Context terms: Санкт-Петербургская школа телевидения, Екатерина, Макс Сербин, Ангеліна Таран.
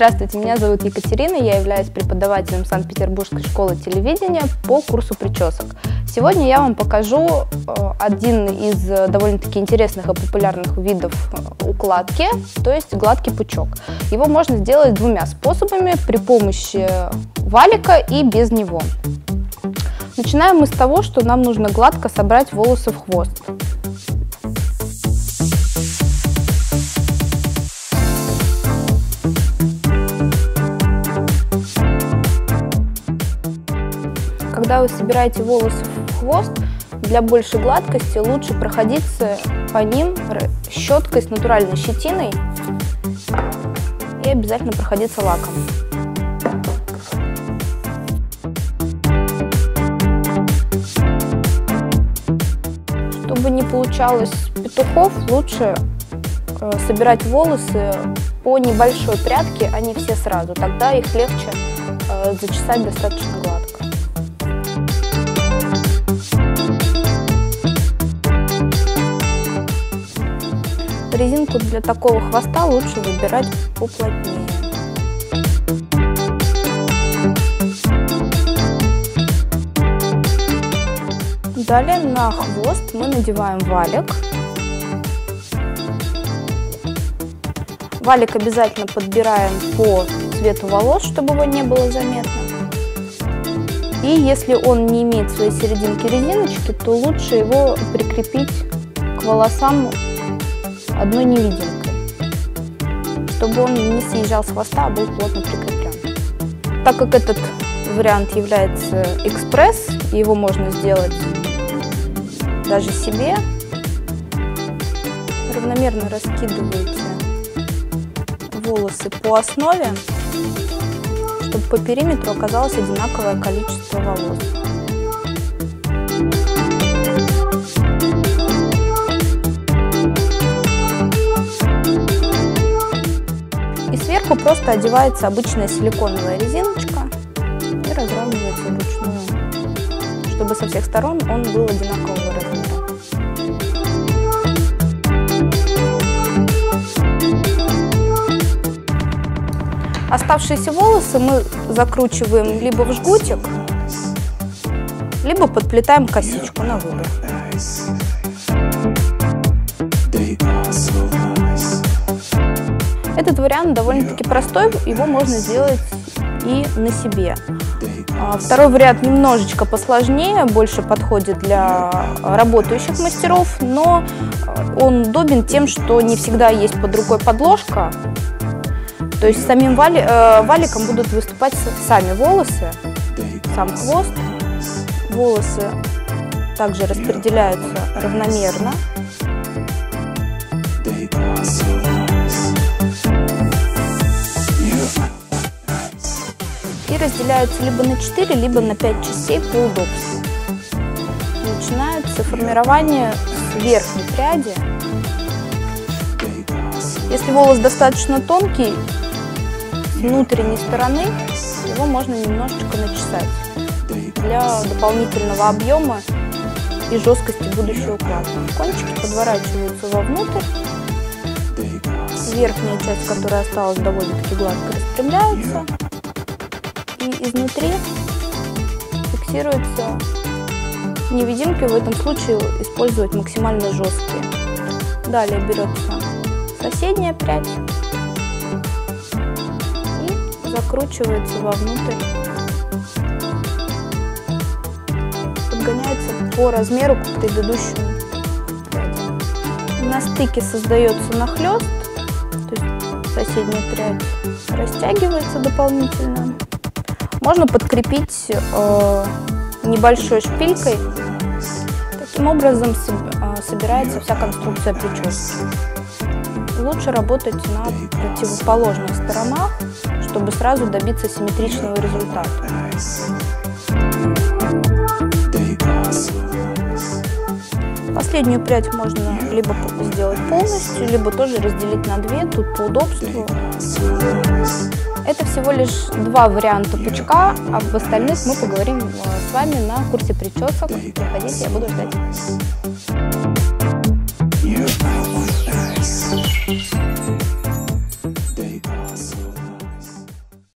Здравствуйте, меня зовут Екатерина, я являюсь преподавателем Санкт-Петербургской школы телевидения по курсу причесок. Сегодня я вам покажу один из довольно-таки интересных и популярных видов укладки, то есть гладкий пучок. Его можно сделать двумя способами, при помощи валика и без него. Начинаем мы с того, что нам нужно гладко собрать волосы в хвост. Когда вы собираете волосы в хвост, для большей гладкости лучше проходиться по ним щеткой с натуральной щетиной и обязательно проходиться лаком. Чтобы не получалось петухов, лучше собирать волосы по небольшой прядке, а не все сразу, тогда их легче зачесать достаточно гладко. Резинку для такого хвоста лучше выбирать поплотнее. Далее на хвост мы надеваем валик. Валик обязательно подбираем по цвету волос, чтобы его не было заметно. И если он не имеет своей серединки резиночки, то лучше его прикрепить к волосам одной невидимкой, чтобы он не съезжал с хвоста, а был плотно прикреплен. Так как этот вариант является экспресс, его можно сделать даже себе, равномерно раскидываете волосы по основе, чтобы по периметру оказалось одинаковое количество волос. Сверху просто одевается обычная силиконовая резиночка и разравнивается вручную, чтобы со всех сторон он был одинакового размера. Оставшиеся волосы мы закручиваем либо в жгутик, либо подплетаем косичку на выбор. Этот вариант довольно-таки простой, его можно сделать и на себе. Второй вариант немножечко посложнее, больше подходит для работающих мастеров, но он удобен тем, что не всегда есть под рукой подложка, то есть самим валиком будут выступать сами волосы, сам хвост. Волосы также распределяются равномерно. И разделяются либо на 4, либо на 5 частей по удобству. Начинается формирование с верхней пряди. Если волос достаточно тонкий, с внутренней стороны его можно немножечко начесать для дополнительного объема и жесткости будущего укладки. Кончики подворачиваются вовнутрь. Верхняя часть, которая осталась довольно-таки гладко, распрямляется. И изнутри фиксируются невидимки, в этом случае использовать максимально жесткие. Далее берется соседняя прядь и закручивается вовнутрь. Подгоняется по размеру к предыдущему пряди. На стыке создается нахлест, то есть соседняя прядь растягивается дополнительно. Можно подкрепить небольшой шпилькой. Таким образом собирается вся конструкция прически. Лучше работать на противоположных сторонах, чтобы сразу добиться симметричного результата. Последнюю прядь можно либо сделать полностью, либо тоже разделить на две, тут по удобству. Это всего лишь два варианта пучка, а об остальных мы поговорим с вами на курсе причесок. Приходите, я буду ждать.